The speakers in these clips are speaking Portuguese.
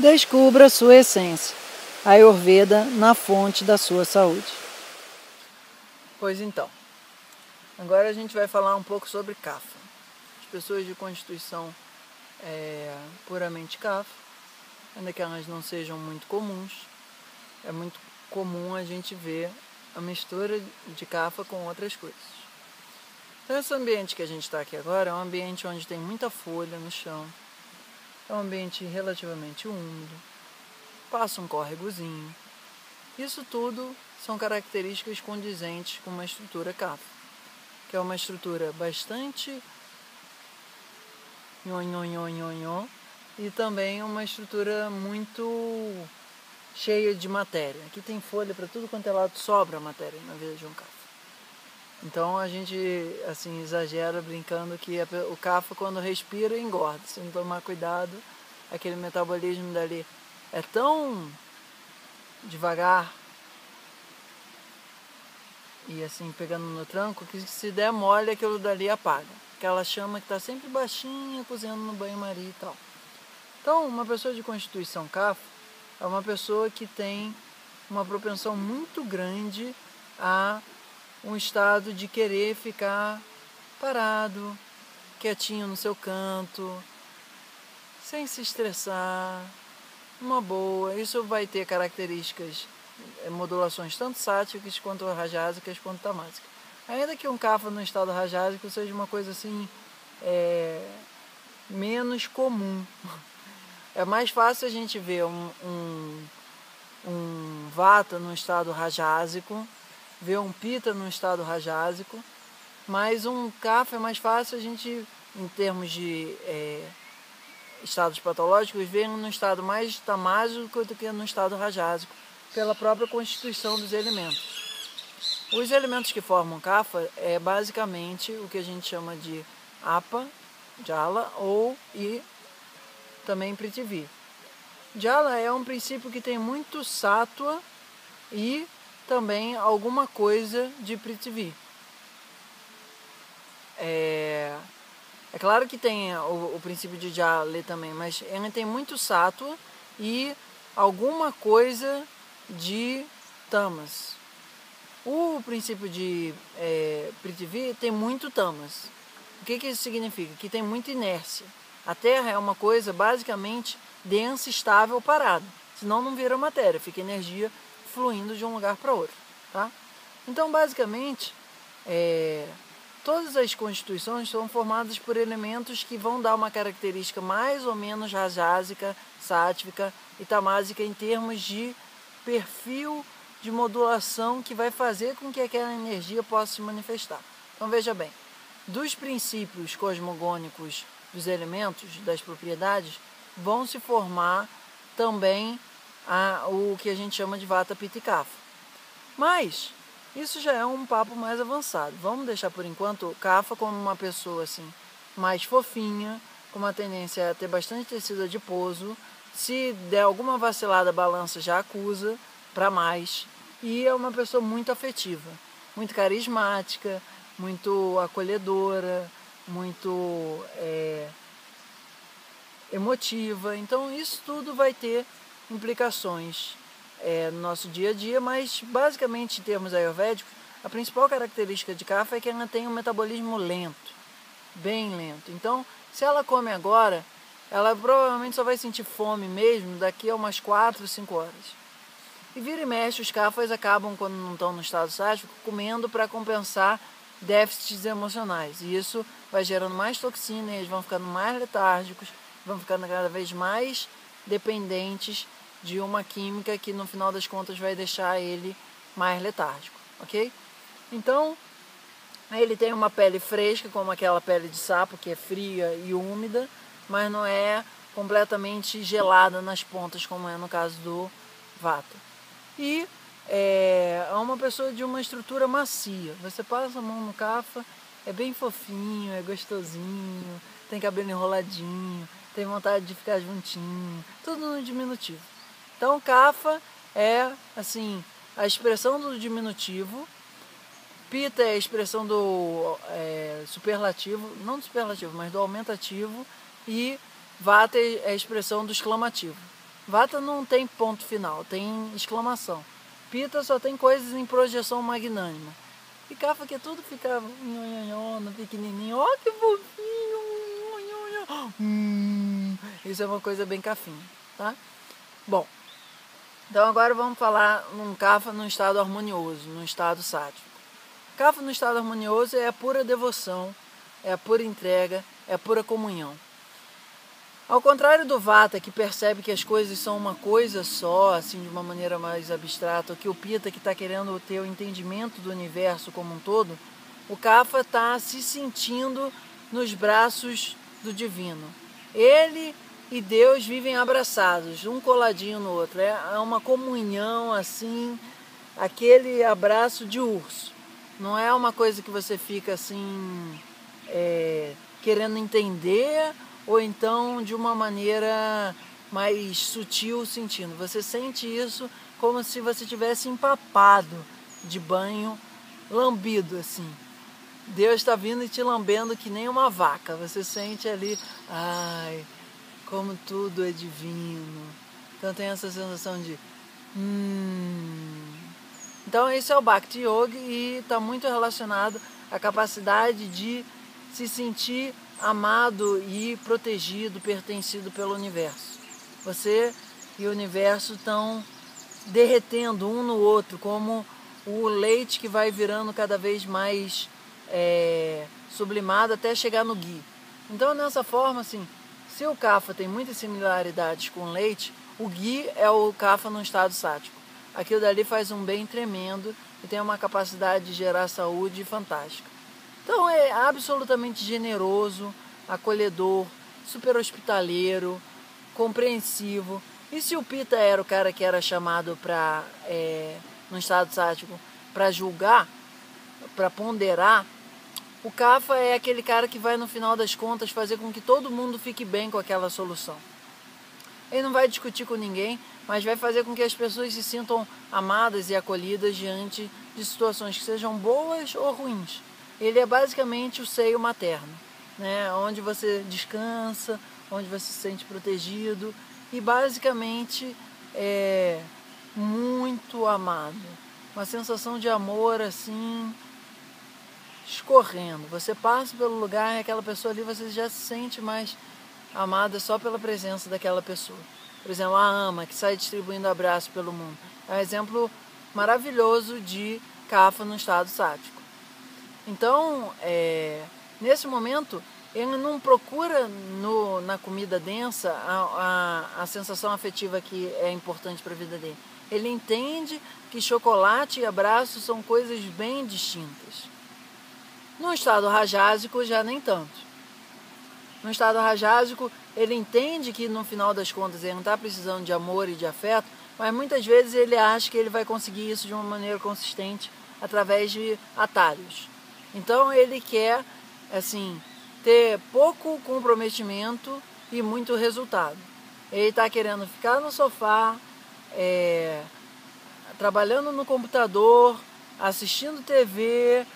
Descubra a sua essência, a Ayurveda na fonte da sua saúde. Pois então, agora a gente vai falar um pouco sobre Kapha. As pessoas de constituição puramente Kapha, ainda que elas não sejam muito comuns, é muito comum a gente ver a mistura de Kapha com outras coisas. Então esse ambiente que a gente está aqui agora é um ambiente onde tem muita folha no chão, é um ambiente relativamente úmido, passa um córregozinho. Isso tudo são características condizentes com uma estrutura Kapha, que é uma estrutura bastante nhonhonhonhonhon e também uma estrutura muito cheia de matéria. Aqui tem folha para tudo quanto é lado, sobra matéria na vida de um Kapha. Então a gente assim exagera brincando que o Kapha quando respira engorda. Se não tomar cuidado, aquele metabolismo dali é tão devagar e assim pegando no tranco que se der mole aquilo dali apaga. Aquela chama que está sempre baixinha, cozinhando no banho-maria e tal. Então uma pessoa de constituição Kapha é uma pessoa que tem uma propensão muito grande a um estado de querer ficar parado, quietinho no seu canto, sem se estressar, uma boa. Isso vai ter características, modulações tanto sáttvicas quanto rajásicas quanto tamásicas. Ainda que um Kapha no estado rajásico seja uma coisa assim, menos comum. É mais fácil a gente ver um Vata no estado rajásico, ver um Pitta no estado rajásico, mas um Kapha é mais fácil a gente, em termos de estados patológicos, ver no estado mais tamásico do que no estado rajásico, pela própria constituição dos elementos. Os elementos que formam Kapha é basicamente o que a gente chama de Apa, Jala e também Pṛthivī. Jala é um princípio que tem muito sáttva e também alguma coisa de Pṛthivī. É claro que tem o princípio de Jala também, mas ele tem muito sáttva e alguma coisa de tamas. O princípio de Pṛthivī tem muito tamas. O que isso significa? Que tem muita inércia. A Terra é uma coisa basicamente densa, estável, parada. Senão não vira matéria, fica energia fluindo de um lugar para outro, tá? Então, basicamente, todas as constituições são formadas por elementos que vão dar uma característica mais ou menos rajásica, sátvica e tamásica em termos de perfil de modulação que vai fazer com que aquela energia possa se manifestar. Então, veja bem, dos princípios cosmogônicos dos elementos, das propriedades, vão se formar também o que a gente chama de Vata, Pitta e Kapha. Mas isso já é um papo mais avançado. Vamos deixar por enquanto o Kapha como uma pessoa assim, mais fofinha, com uma tendência a ter bastante tecido adiposo. Se der alguma vacilada, a balança já acusa para mais. E é uma pessoa muito afetiva, muito carismática, muito acolhedora, muito emotiva. Então isso tudo vai ter implicações no nosso dia a dia, mas basicamente em termos ayurvédicos, a principal característica de Kapha é que ela tem um metabolismo lento, bem lento. Então se ela come agora, ela provavelmente só vai sentir fome mesmo daqui a umas 4, 5 horas. E vira e mexe, os Kaphas acabam, quando não estão no estado sáttvico, comendo para compensar déficits emocionais, e isso vai gerando mais toxinas, eles vão ficando mais letárgicos, vão ficando cada vez mais dependentes de uma química que no final das contas vai deixar ele mais letárgico, ok? Então, ele tem uma pele fresca, como aquela pele de sapo que é fria e úmida, mas não é completamente gelada nas pontas, como é no caso do Vata. E é uma pessoa de uma estrutura macia. Você passa a mão no Kapha, é bem fofinho, é gostosinho, tem cabelo enroladinho, tem vontade de ficar juntinho, tudo no diminutivo. Então Kapha é assim a expressão do diminutivo, Pitta é a expressão do superlativo, não do superlativo, mas do aumentativo, e Vata é a expressão do exclamativo. Vata não tem ponto final, tem exclamação. Pitta só tem coisas em projeção magnânima. E Kapha que tudo ficava pequenininho. Ó, que fofinho. Isso é uma coisa bem Kaphinha, tá? Bom, então agora vamos falar num Kapha num estado harmonioso, num estado sáttvico. Kapha no estado harmonioso é a pura devoção, é a pura entrega, é a pura comunhão. Ao contrário do Vata, que percebe que as coisas são uma coisa só, assim, de uma maneira mais abstrata, ou que o Pitta, que está querendo ter o entendimento do universo como um todo, o Kapha está se sentindo nos braços do divino. Ele e Deus vivem abraçados, um coladinho no outro. É uma comunhão, assim, aquele abraço de urso. Não é uma coisa que você fica, assim, querendo entender, ou então de uma maneira mais sutil sentindo. Você sente isso como se você tivesse empapado de banho, lambido assim. Deus está vindo e te lambendo que nem uma vaca. Você sente ali, ai, como tudo é divino. Então tem essa sensação de Então esse é o Bhakti Yogi e está muito relacionado à capacidade de se sentir amado e protegido, pertencido pelo universo. Você e o universo estão derretendo um no outro, como o leite que vai virando cada vez mais sublimado até chegar no ghee. Então, nessa forma, assim, se o Kapha tem muitas similaridades com o leite, o ghee é o Kapha num estado sáttvico. Aquilo dali faz um bem tremendo e tem uma capacidade de gerar saúde fantástica. Então é absolutamente generoso, acolhedor, super hospitaleiro, compreensivo. E se o Pitta era o cara que era chamado para, no estado sáttvico, para julgar, para ponderar, o Kapha é aquele cara que vai, no final das contas, fazer com que todo mundo fique bem com aquela solução. Ele não vai discutir com ninguém, mas vai fazer com que as pessoas se sintam amadas e acolhidas diante de situações que sejam boas ou ruins. Ele é basicamente o seio materno, né? Onde você descansa, onde você se sente protegido e basicamente é muito amado. Uma sensação de amor assim, escorrendo. Você passa pelo lugar, aquela pessoa ali, você já se sente mais amada só pela presença daquela pessoa. Por exemplo, a Ama, que sai distribuindo abraço pelo mundo. É um exemplo maravilhoso de Kapha no estado sáttvico. Então, nesse momento, ele não procura na comida densa a sensação afetiva que é importante para a vida dele. Ele entende que chocolate e abraço são coisas bem distintas. No estado rajásico, já nem tanto. No estado rajásico, ele entende que, no final das contas, ele não está precisando de amor e de afeto, mas muitas vezes ele acha que ele vai conseguir isso de uma maneira consistente através de atalhos. Então ele quer, assim, ter pouco comprometimento e muito resultado. Ele está querendo ficar no sofá, trabalhando no computador, assistindo TV,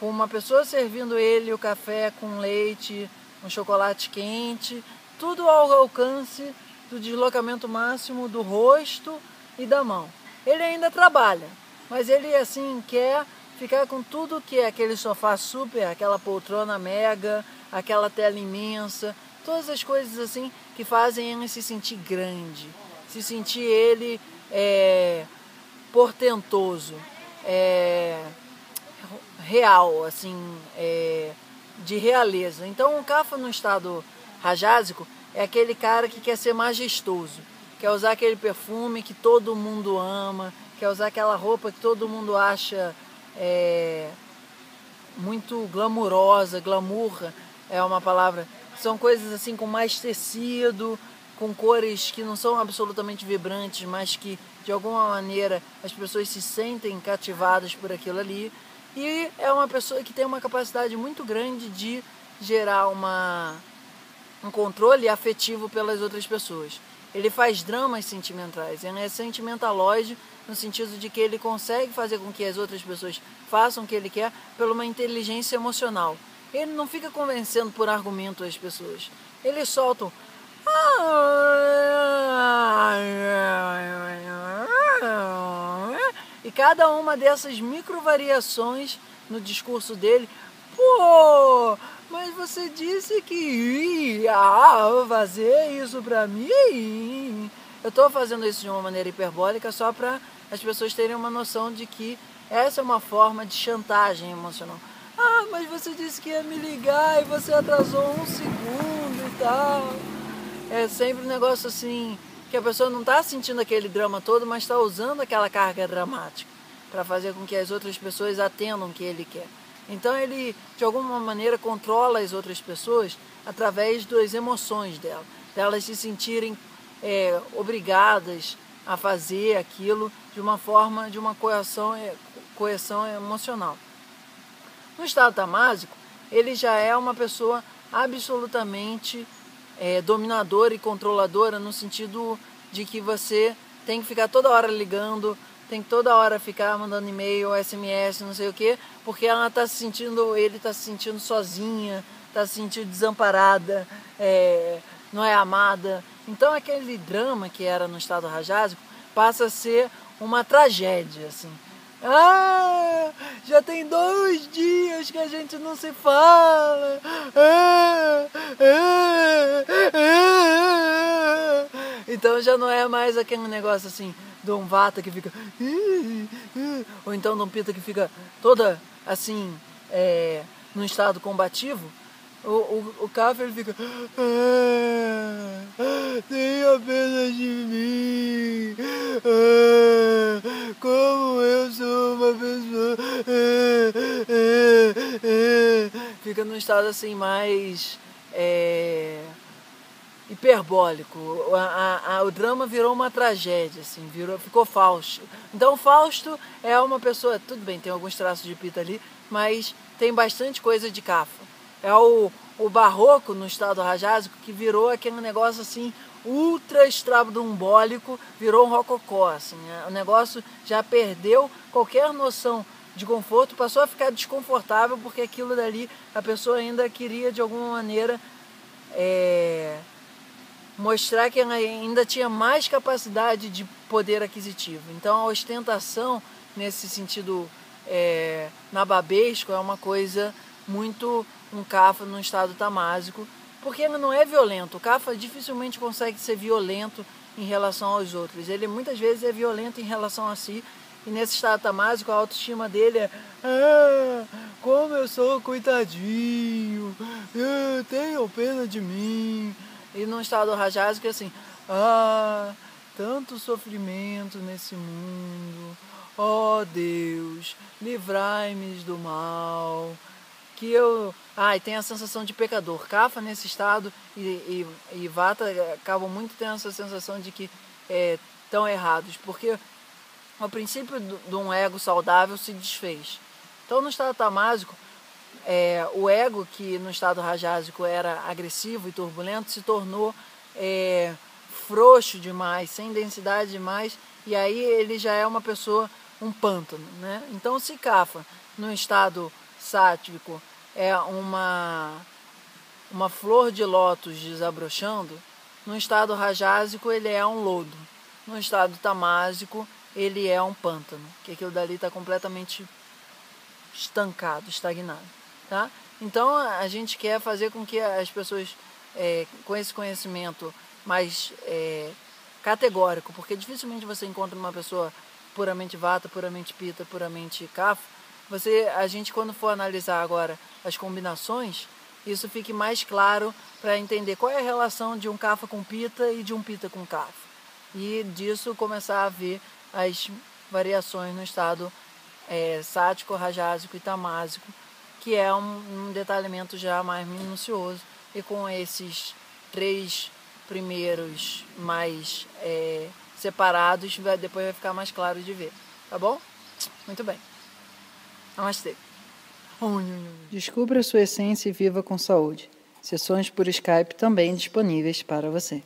com uma pessoa servindo ele o café com leite, um chocolate quente, tudo ao alcance do deslocamento máximo do rosto e da mão. Ele ainda trabalha, mas ele, assim, quer ficar com tudo que é aquele sofá super, aquela poltrona mega, aquela tela imensa, todas as coisas assim que fazem ele se sentir grande, se sentir ele portentoso, real, assim, de realeza. Então o Kapha no estado rajásico é aquele cara que quer ser majestoso, quer usar aquele perfume que todo mundo ama, quer usar aquela roupa que todo mundo acha muito glamurosa. Glamurra é uma palavra, são coisas assim com mais tecido, com cores que não são absolutamente vibrantes, mas que de alguma maneira as pessoas se sentem cativadas por aquilo ali. E é uma pessoa que tem uma capacidade muito grande de gerar um controle afetivo pelas outras pessoas. Ele faz dramas sentimentais, ele é sentimentalóide, no sentido de que ele consegue fazer com que as outras pessoas façam o que ele quer pela uma inteligência emocional. Ele não fica convencendo por argumento as pessoas. Ele solta um E cada uma dessas microvariações no discurso dele, pô, mas você disse que ia fazer isso pra mim. Eu estou fazendo isso de uma maneira hiperbólica só para as pessoas terem uma noção de que essa é uma forma de chantagem emocional. Ah, mas você disse que ia me ligar e você atrasou um segundo e tal. É sempre um negócio assim, que a pessoa não está sentindo aquele drama todo, mas está usando aquela carga dramática para fazer com que as outras pessoas atendam o que ele quer. Então ele, de alguma maneira, controla as outras pessoas através das emoções dela, delas se sentirem obrigadas a fazer aquilo de uma forma, de uma coerção emocional. No estado tamásico, ele já é uma pessoa absolutamente dominadora e controladora, no sentido de que você tem que ficar toda hora ligando, tem que toda hora ficar mandando e-mail, SMS, não sei o quê, porque ela está se sentindo, ele está se sentindo sozinha, está se sentindo desamparada, não é amada. Então aquele drama que era no estado rajásico passa a ser uma tragédia, assim. Ah, já tem 2 dias que a gente não se fala. Então já não é mais aquele negócio assim de um Vata que fica... Ou então de um Pitta que fica toda assim, num estado combativo. O Kapha, ele fica... Tem apenas de mim. Como eu sou uma pessoa... Fica num estado assim mais... hiperbólico. O drama virou uma tragédia, assim, ficou Fausto. Então Fausto é uma pessoa... Tudo bem, tem alguns traços de Pitta ali, mas tem bastante coisa de Kapha. É o barroco no estado rajásico que virou aquele negócio assim ultra estrambumbólico, virou um rococó, assim, né? O negócio já perdeu qualquer noção de conforto, passou a ficar desconfortável porque aquilo dali a pessoa ainda queria de alguma maneira mostrar que ela ainda tinha mais capacidade de poder aquisitivo. Então a ostentação nesse sentido nababesco é uma coisa muito... um Kapha num estado tamásico, porque ele não é violento. O Kapha dificilmente consegue ser violento em relação aos outros. Ele muitas vezes é violento em relação a si, e nesse estado tamásico a autoestima dele é como eu sou coitadinho, tenham pena de mim. E num estado rajásico é assim, tanto sofrimento nesse mundo, ó Deus, livrai-me do mal. Que eu... Ah, e tem a sensação de pecador. Kapha nesse estado e Vata acabam muito tendo essa sensação de que estão errados, porque o princípio de um ego saudável se desfez. Então no estado tamásico, o ego que no estado rajásico era agressivo e turbulento se tornou frouxo demais, sem densidade demais, e aí ele já é uma pessoa, um pântano, né? Então se Kapha no estado sáttvico é uma flor de lótus desabrochando, no estado rajásico ele é um lodo, no estado tamásico ele é um pântano, que aquilo dali está completamente estancado, estagnado, tá? Então a gente quer fazer com que as pessoas com esse conhecimento mais categórico, porque dificilmente você encontra uma pessoa puramente Vata, puramente Pitta, puramente Kapha. A gente, quando for analisar agora as combinações, isso fique mais claro para entender qual é a relação de um Kapha com Pitta e de um Pitta com Kapha. E disso começar a ver as variações no estado sáttvico, rajásico e tamásico, que é um detalhamento já mais minucioso. E com esses 3 primeiros mais separados, depois vai ficar mais claro de ver. Tá bom? Muito bem. Namastê. Descubra sua essência e viva com saúde. Sessões por Skype também disponíveis para você.